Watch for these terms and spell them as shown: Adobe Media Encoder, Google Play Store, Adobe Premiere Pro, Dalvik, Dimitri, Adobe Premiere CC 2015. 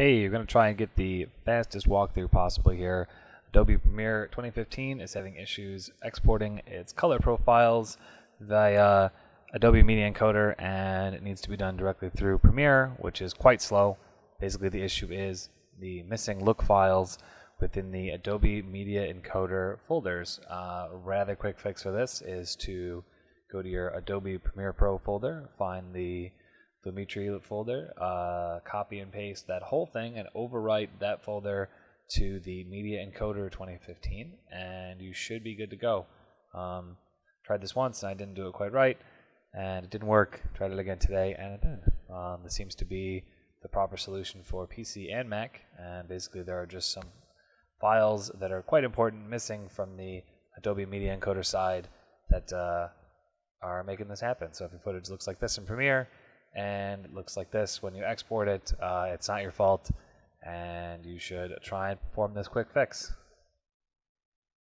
Hey, you're going to try and get the fastest walkthrough possibly here. Adobe Premiere 2015 is having issues exporting its color profiles via Adobe Media Encoder, and it needs to be done directly through Premiere, which is quite slow. Basically, the issue is the missing look files within the Adobe Media Encoder folders. Rather quick fix for this is to go to your Adobe Premiere Pro folder, find the Dimitri folder, copy and paste that whole thing and overwrite that folder to the Media Encoder 2015, and you should be good to go. Tried this once and I didn't do it quite right and it didn't work. Tried it again today and it did. This seems to be the proper solution for PC and Mac, and basically there are just some files that are quite important missing from the Adobe Media Encoder side that are making this happen. So if your footage looks like this in Premiere and it looks like this when you export it, it's not your fault, and you should try and perform this quick fix.